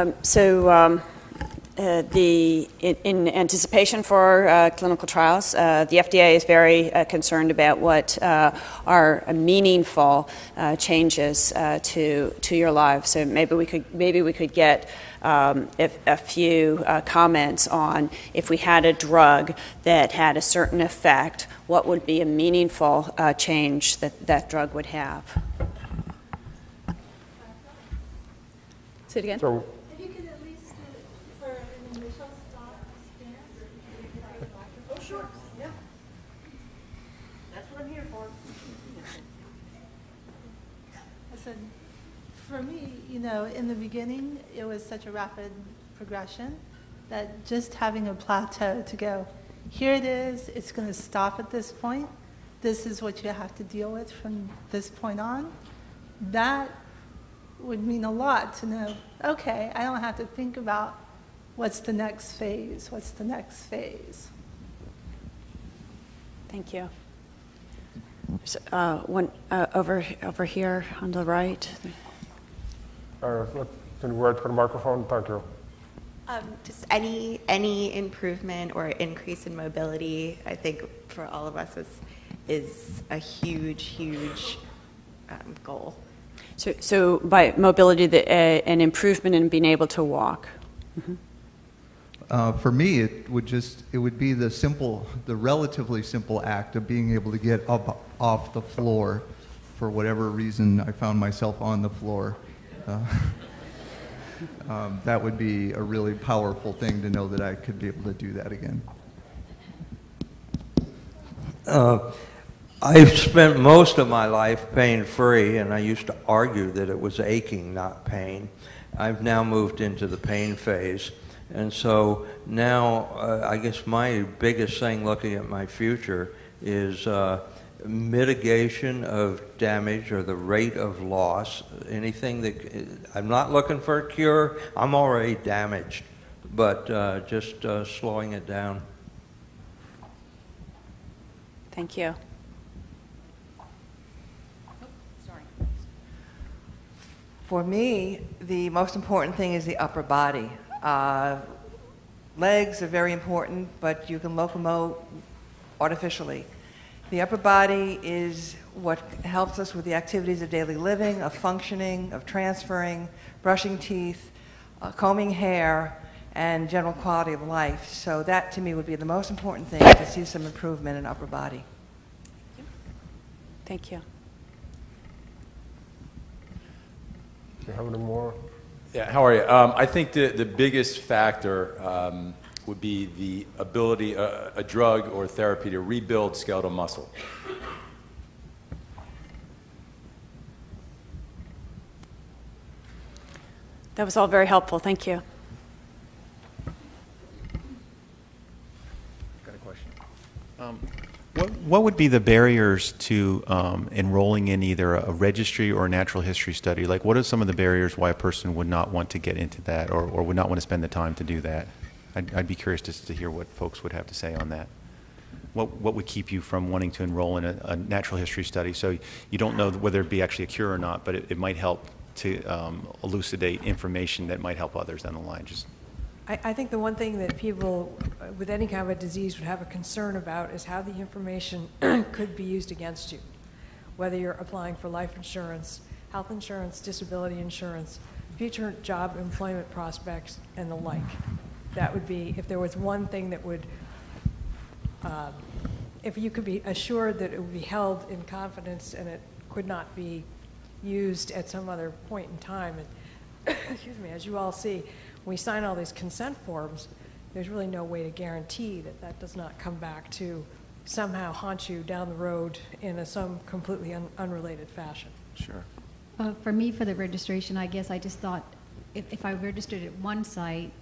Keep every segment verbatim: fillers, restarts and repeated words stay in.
Um, so um, uh, the, in, in anticipation for uh, clinical trials, uh, the F D A is very uh, concerned about what uh, are meaningful uh, changes uh, to to your lives. So maybe we could maybe we could get Um, if, a few uh, comments on if we had a drug that had a certain effect, what would be a meaningful uh, change that that drug would have. Say it again. So, if you could at least for an initial stop scan, or oh sure, yeah, that's what I'm here for. I said, for me, you know, in the beginning, it was such a rapid progression that just having a plateau to go, here it is, it's going to stop at this point, this is what you have to deal with from this point on, that would mean a lot to know, okay, I don't have to think about what's the next phase, what's the next phase. Thank you. So, uh, one uh, over, over here on the right. Uh, can we put a microphone? Thank you. Um, just any any improvement or increase in mobility, I think for all of us is is a huge, huge um, goal. So, so by mobility, the, uh, an improvement in being able to walk. Mm-hmm. Uh, for me, it would just it would be the simple, the relatively simple act of being able to get up off the floor. For whatever reason, I found myself on the floor. Uh, um, that would be a really powerful thing to know that I could be able to do that again. Uh, I've spent most of my life pain-free, and I used to argue that it was aching, not pain. I've now moved into the pain phase, and so now uh, I guess my biggest thing looking at my future is uh, mitigation of damage or the rate of loss, anything that, I'm not looking for a cure, I'm already damaged, but uh, just uh, slowing it down. Thank you. For me, the most important thing is the upper body. Uh, legs are very important, but you can locomote artificially. The upper body is what helps us with the activities of daily living, of functioning, of transferring, brushing teeth, uh, combing hair, and general quality of life. So that, to me, would be the most important thing, to see some improvement in upper body. Thank you. Thank you. Do you have any more? Yeah, how are you? Um, I think the, the biggest factor um, would be the ability, uh, a drug or therapy to rebuild skeletal muscle. That was all very helpful. Thank you. Got a question. Um, what, what would be the barriers to um, enrolling in either a registry or a natural history study? Like, what are some of the barriers why a person would not want to get into that or, or would not want to spend the time to do that? I'd, I'd be curious just to hear what folks would have to say on that. What, what would keep you from wanting to enroll in a, a natural history study? So you don't know whether it'd be actually a cure or not, but it, it might help to um, elucidate information that might help others down the line. Just I, I think the one thing that people with any kind of a disease would have a concern about is how the information could be used against you, whether you're applying for life insurance, health insurance, disability insurance, future job employment prospects, and the like. That would be, if there was one thing that would, uh, if you could be assured that it would be held in confidence and it could not be used at some other point in time. And excuse me, as you all see, we sign all these consent forms, there's really no way to guarantee that that does not come back to somehow haunt you down the road in a, some completely un unrelated fashion. Sure. Uh, for me, for the registration, I guess I just thought if, if I registered at one site,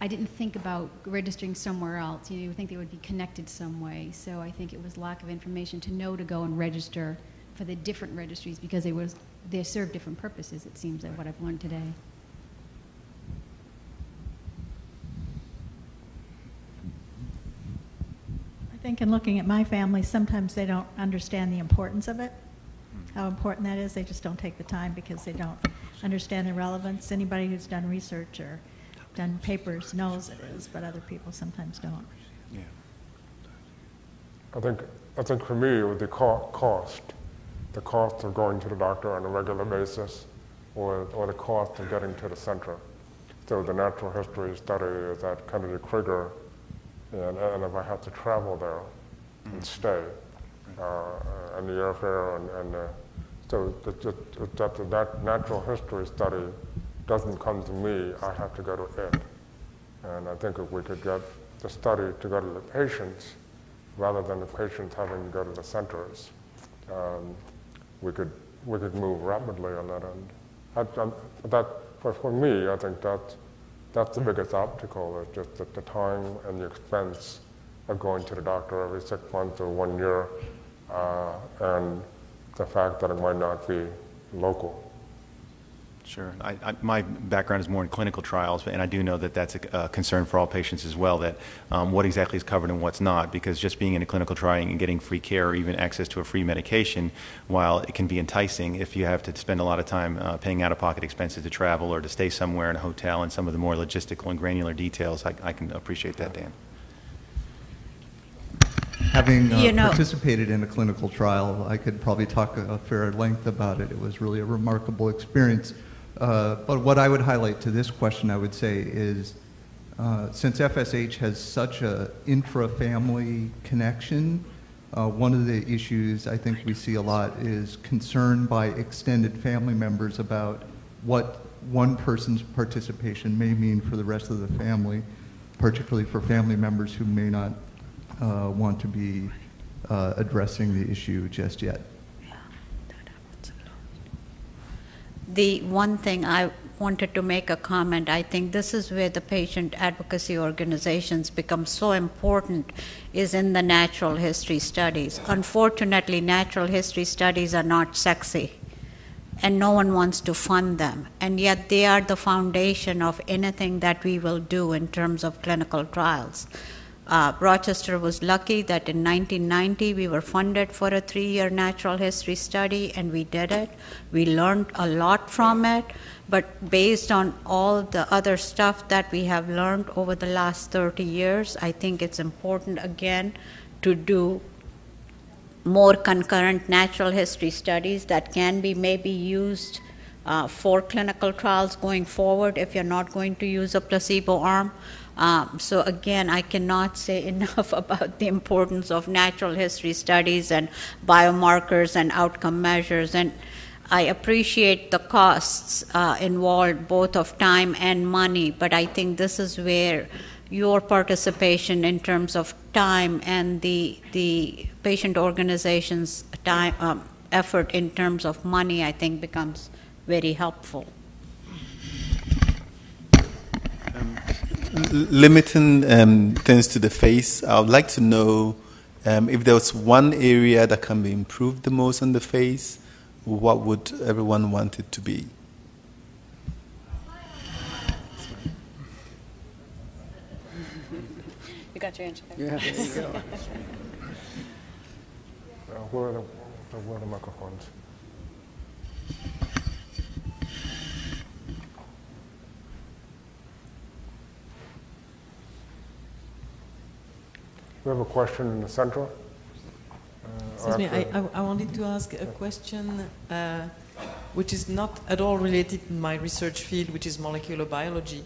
I didn't think about registering somewhere else. You know, you would think they would be connected some way. So I think it was lack of information to know to go and register for the different registries because they, was, they serve different purposes, it seems, like what I've learned today. I think in looking at my family, sometimes they don't understand the importance of it. how important that is. They just don't take the time because they don't understand the relevance. Anybody who's done research or done papers knows it is, but other people sometimes don't. Yeah. I think, I think for me, it was the cost, the cost of going to the doctor on a regular basis, or, or the cost of getting to the center. So the natural history study is at Kennedy Krieger, and, and if I have to travel there and stay, uh, and the airfare, and, and uh, so it, it, it, that the nat natural history study doesn't come to me, I have to go to it. And I think if we could get the study to go to the patients, rather than the patients having to go to the centers, um, we could we could move rapidly on that end. I, I, that for, for me, I think that that's the biggest obstacle, is just that the time and the expense of going to the doctor every six months or one year, uh, and the fact that it might not be local. Sure. I, I, my background is more in clinical trials, and I do know that that's a, a concern for all patients as well, that um, what exactly is covered and what's not, because just being in a clinical trial and getting free care or even access to a free medication, while it can be enticing, if you have to spend a lot of time uh, paying out-of-pocket expenses to travel or to stay somewhere in a hotel and some of the more logistical and granular details, I, I can appreciate that, Dan. Having uh, you know, participated in a clinical trial, I could probably talk a fair length about it. It was really a remarkable experience. Uh, but what I would highlight to this question, I would say, is uh, since F S H has such an intra-family connection, uh, one of the issues I think we see a lot is concern by extended family members about what one person's participation may mean for the rest of the family, particularly for family members who may not uh, want to be uh, addressing the issue just yet. The one thing I wanted to make a comment, I think this is where the patient advocacy organizations become so important, is in the natural history studies. Unfortunately, natural history studies are not sexy, and no one wants to fund them. And yet they are the foundation of anything that we will do in terms of clinical trials. Uh, Rochester was lucky that in nineteen ninety we were funded for a three-year natural history study, and we did it. We learned a lot from it, but based on all the other stuff that we have learned over the last thirty years, I think it's important again to do more concurrent natural history studies that can be maybe used uh, for clinical trials going forward if you're not going to use a placebo arm. Um, so again, I cannot say enough about the importance of natural history studies and biomarkers and outcome measures, and I appreciate the costs uh, involved, both of time and money, but I think this is where your participation in terms of time and the, the patient organization's time, um, effort in terms of money, I think becomes very helpful. Um. Limiting um, things to the face, I would like to know um, if there was one area that can be improved the most on the face, what would everyone want it to be? You got your answer there. Yeah, there you go. uh, where, are the, where are the microphones? We have a question in the center. Uh, Excuse me, I, I, I wanted to ask a question uh, which is not at all related to my research field, which is molecular biology.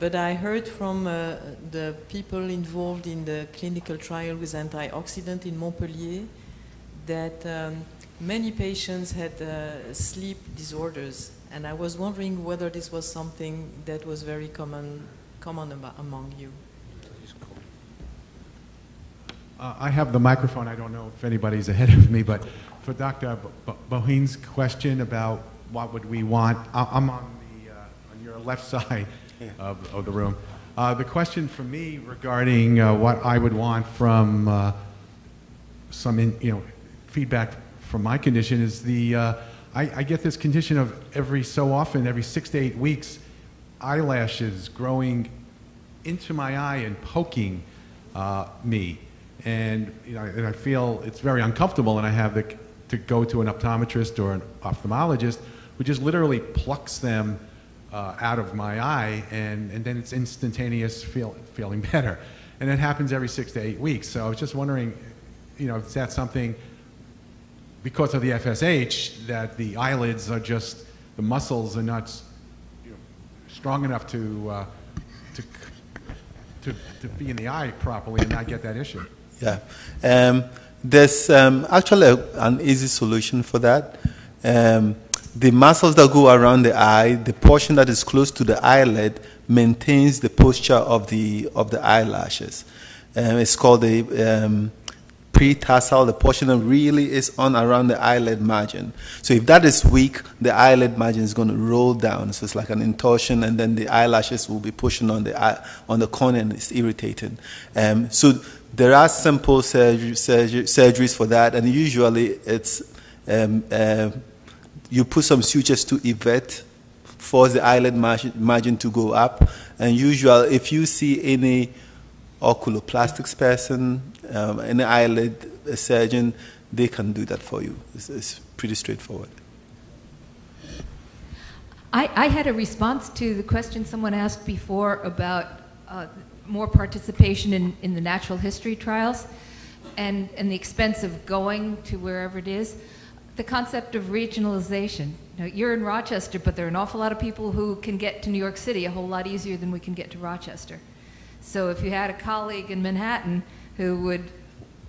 But I heard from uh, the people involved in the clinical trial with antioxidant in Montpellier that um, many patients had uh, sleep disorders. And I was wondering whether this was something that was very common, common among you. Uh, I have the microphone. I don't know if anybody's ahead of me, but for Doctor Boheen's question about what would we want, I I'm on, the, uh, on your left side of, of the room. Uh, the question for me regarding uh, what I would want from uh, some in, you know, feedback from my condition is the, uh, I, I get this condition of every so often, every six to eight weeks, eyelashes growing into my eye and poking uh, me. And, you know, and I feel it's very uncomfortable, and I have the to go to an optometrist or an ophthalmologist who just literally plucks them uh, out of my eye, and, and then it's instantaneous feel, feeling better. And it happens every six to eight weeks. So I was just wondering, you know, is that something, because of the F S H, that the eyelids are just, the muscles are not you know, strong enough to, uh, to, to, to be in the eye properly and not get that issue? Yeah. Um, there's um, actually a, an easy solution for that. Um, the muscles that go around the eye, the portion that is close to the eyelid, maintains the posture of the, of the eyelashes. Um, it's called the um, pre-tarsal, the portion that really is on around the eyelid margin. So if that is weak, the eyelid margin is going to roll down. So it's like an intorsion, and then the eyelashes will be pushing on the, eye, on the corner, and it's irritating. Um, so there are simple surgery, surgery, surgeries for that, and usually it's um, uh, you put some sutures to evert, force the eyelid margin, margin to go up. And usually, if you see any oculoplastics person, um, any eyelid surgeon, they can do that for you. It's, it's pretty straightforward. I, I had a response to the question someone asked before about uh, more participation in, in the natural history trials and, and the expense of going to wherever it is. The concept of regionalization. Now, you're in Rochester, but there are an awful lot of people who can get to New York City a whole lot easier than we can get to Rochester. So if you had a colleague in Manhattan who would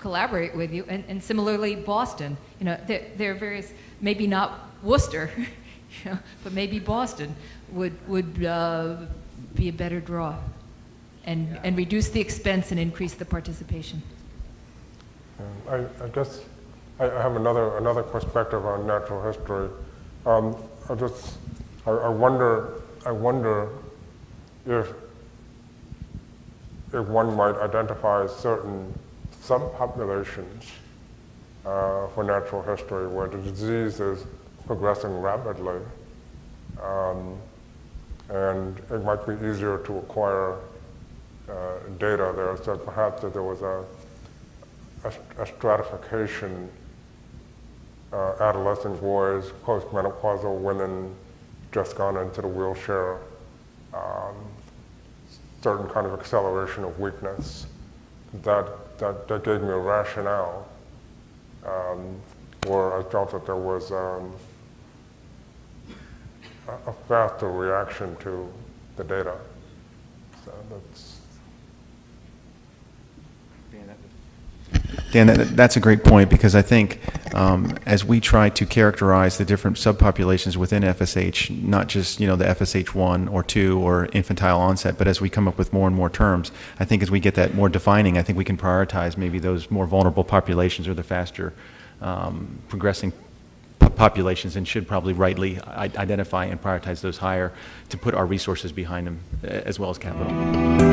collaborate with you, and, and similarly Boston, you know, there, there are various, maybe not Worcester, you know, but maybe Boston would, would uh, be a better draw and, yeah. and reduce the expense and increase the participation. Um, I, I guess I, I have another, another perspective on natural history. Um, I just, I, I wonder, I wonder if, if one might identify certain subpopulations uh, for natural history where the disease is progressing rapidly, um, and it might be easier to acquire uh, data there. So perhaps that there was a, a, a stratification. Uh, adolescent boys, postmenopausal women, just gone into the wheelchair, um, certain kind of acceleration of weakness. That, that, that gave me a rationale um, where I felt that there was um, a, a faster reaction to the data. So that's Dan, that, that's a great point, because I think um, as we try to characterize the different subpopulations within F S H, not just, you know, the F S H one or two or infantile onset, but as we come up with more and more terms, I think as we get that more defining, I think we can prioritize maybe those more vulnerable populations or the faster um, progressing populations, and should probably rightly identify and prioritize those higher to put our resources behind them as well as capital.